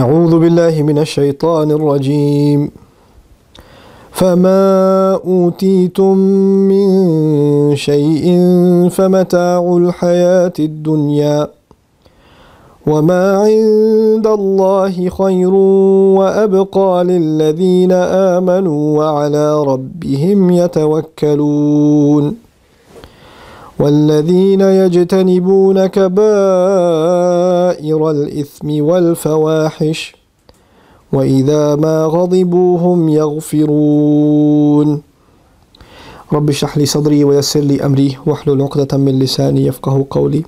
أعوذ بالله من الشيطان الرجيم فما أوتيتم من شيء فمتاع الحياة الدنيا وما عند الله خير وأبقى للذين آمنوا وعلى ربهم يتوكلون والذين يجتنبون كبائر الإثم والفواحش وإذا ما غضبوا هم يغفرون رب اشرح لي صدري ويسر لي أمري واحلل عقدة من لساني يفقه قولي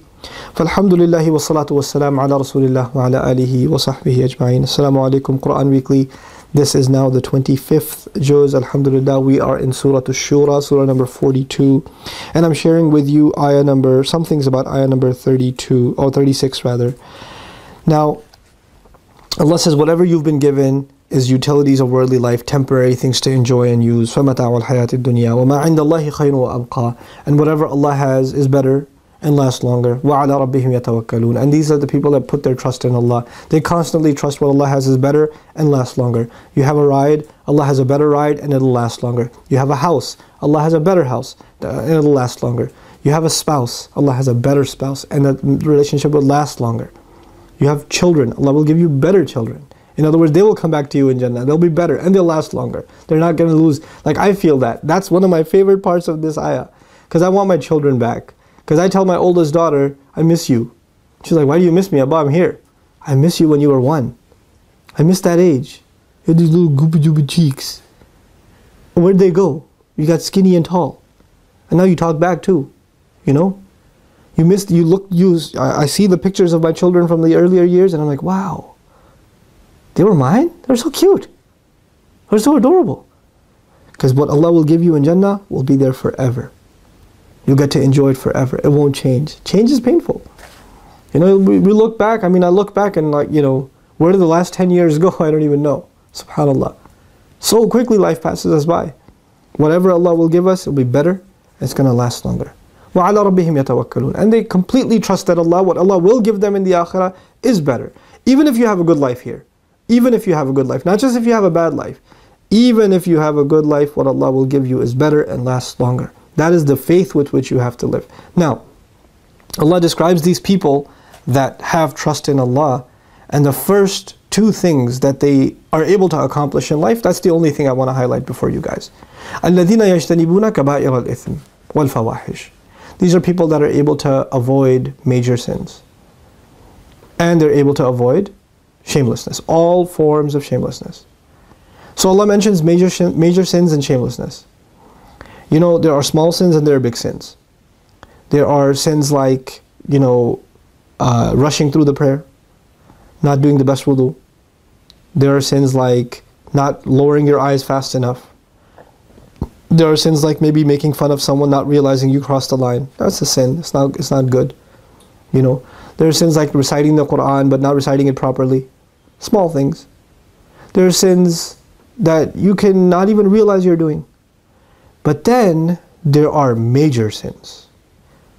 Alhamdulillah wa salatu wa salam ala rasulillah wa ala alihi wa sahbihi ajma'in. Assalamu alaikum, Quran Weekly. This is now the 25th juz. Alhamdulillah, we are in Surah Al Shura, Surah number 42. And I'm sharing with you ayah number, some things about ayah number 32, or 36 rather. Now, Allah says, whatever you've been given is utilities of worldly life, temporary things to enjoy and use. فَمَتَاعُ الْحَيَاةِ الدُّنْيَا وَمَا عِنْدَ اللَّهِ خَيْرٌ وَأَبْقَى. And whatever Allah has is better and last longer. وَعَلَىٰ رَبِّهِمْ يَتَوَكَّلُونَ. And these are the people that put their trust in Allah. They constantly trust what Allah has is better and lasts longer. You have a ride, Allah has a better ride and it'll last longer. You have a house, Allah has a better house and it'll last longer. You have a spouse, Allah has a better spouse and that relationship will last longer. You have children, Allah will give you better children. In other words, they will come back to you in Jannah. They'll be better and they'll last longer. They're not going to lose. Like, I feel that. That's one of my favorite parts of this ayah, because I want my children back. Because I tell my oldest daughter, I miss you. She's like, why do you miss me, Abba? I'm here. I miss you when you were one. I miss that age. You had these little goopy-doopy cheeks. Where'd they go? You got skinny and tall. And now you talk back too, you know? You missed, you look, you, I see the pictures of my children from the earlier years and I'm like, wow. They were mine? They were so cute. They were so adorable. Because what Allah will give you in Jannah will be there forever. You'll get to enjoy it forever. It won't change. Change is painful. You know, we look back. I mean, I look back and like, you know, where did the last 10 years go? I don't even know. SubhanAllah. So quickly life passes us by. Whatever Allah will give us, it'll be better. And it's going to last longer. وَعَلَىٰ رَبِّهِمْ يَتَوَكَّلُونَ. And they completely trust that Allah, what Allah will give them in the Akhirah is better. Even if you have a good life here. Even if you have a good life. Not just if you have a bad life. Even if you have a good life, what Allah will give you is better and lasts longer. That is the faith with which you have to live. Now, Allah describes these people that have trust in Allah, and the first two things that they are able to accomplish in life, that's the only thing I want to highlight before you guys. الَّذِينَ يَجْتَنِبُونَ كَبَائِرَ الْإِثْمِ وَالْفَوَاحِشِ. These are people that are able to avoid major sins. And they're able to avoid shamelessness, all forms of shamelessness. So Allah mentions major sins and shamelessness. You know, there are small sins and there are big sins. There are sins like, you know, rushing through the prayer, not doing the best wudu. There are sins like not lowering your eyes fast enough. There are sins like maybe making fun of someone, not realizing you crossed the line. That's a sin. It's not good. You know, there are sins like reciting the Quran but not reciting it properly. Small things. There are sins that you can not even realize you're doing. But then, there are major sins.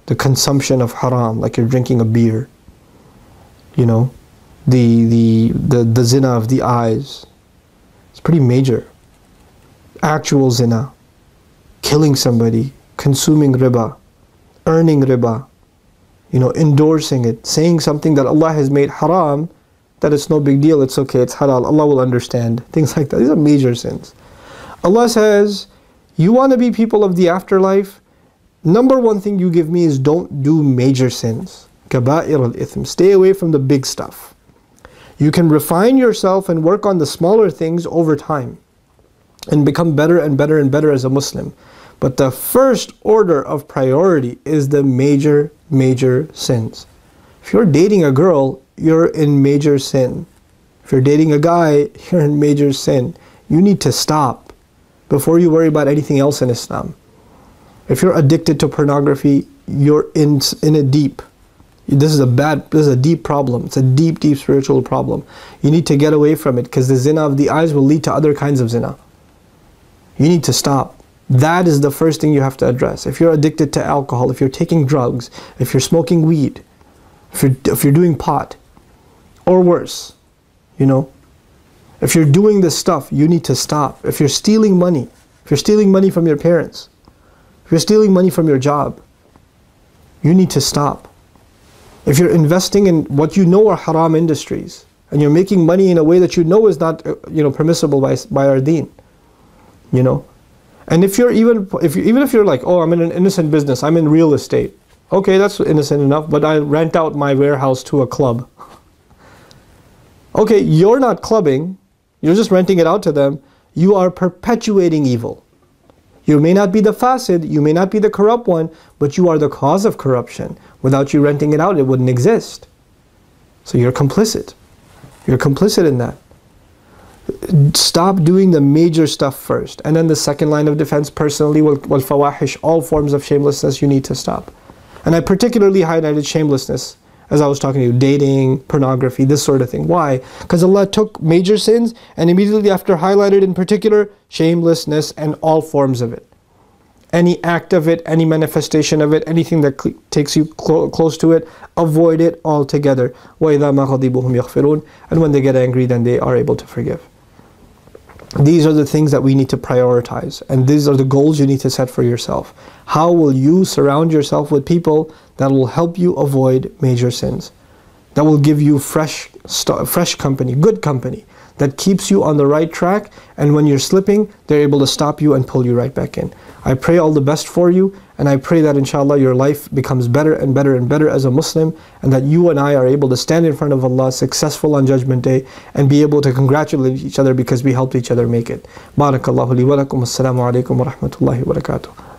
The consumption of haram, like you're drinking a beer. You know, the zina of the eyes. It's pretty major. Actual zina. Killing somebody. Consuming riba. Earning riba. You know, endorsing it. Saying something that Allah has made haram, that it's no big deal, it's okay, it's halal, Allah will understand. Things like that. These are major sins. Allah says, you want to be people of the afterlife? Number one thing you give me is don't do major sins. Kaba'ir al-Ithm. Stay away from the big stuff. You can refine yourself and work on the smaller things over time and become better and better and better as a Muslim. But the first order of priority is the major sins. If you're dating a girl, you're in major sin. If you're dating a guy, you're in major sin. You need to stop before you worry about anything else in Islam. If you're addicted to pornography, you're in it deep. This is a deep problem. It's a deep spiritual problem. You need to get away from it because the zina of the eyes will lead to other kinds of zina. You need to stop. That is the first thing you have to address. If you're addicted to alcohol, if you're taking drugs, if you're smoking weed, if you're doing pot, or worse, you know. If you're doing this stuff, you need to stop. If you're stealing money, if you're stealing money from your parents, if you're stealing money from your job, you need to stop. If you're investing in what you know are haram industries, and you're making money in a way that you know is not, you know, permissible by our deen, you know. And if you're even if you're like, oh, I'm in an innocent business, I'm in real estate. Okay, that's innocent enough, but I rent out my warehouse to a club. Okay, you're not clubbing, you're just renting it out to them. You are perpetuating evil. You may not be the fasid, you may not be the corrupt one, but you are the cause of corruption. Without you renting it out, it wouldn't exist. So you're complicit. You're complicit in that. Stop doing the major stuff first. And then the second line of defense, personally, wal fawahish, all forms of shamelessness, you need to stop. And I particularly highlighted shamelessness as I was talking to you, dating, pornography, this sort of thing. Why? Because Allah took major sins and immediately after highlighted in particular shamelessness and all forms of it. Any act of it, any manifestation of it, anything that takes you close to it, avoid it altogether. And when they get angry, then they are able to forgive. These are the things that we need to prioritize, and these are the goals you need to set for yourself. How will you surround yourself with people that will help you avoid major sins, that will give you fresh company, good company, that keeps you on the right track, and when you're slipping, they're able to stop you and pull you right back in. I pray all the best for you, and I pray that inshallah your life becomes better and better and better as a Muslim, and that you and I are able to stand in front of Allah successful on Judgment Day and be able to congratulate each other because we helped each other make it. Barakallahu li wa lakum. Assalamu alaikum wa rahmatullahi wa barakatuh.